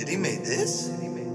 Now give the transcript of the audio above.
Did he make this?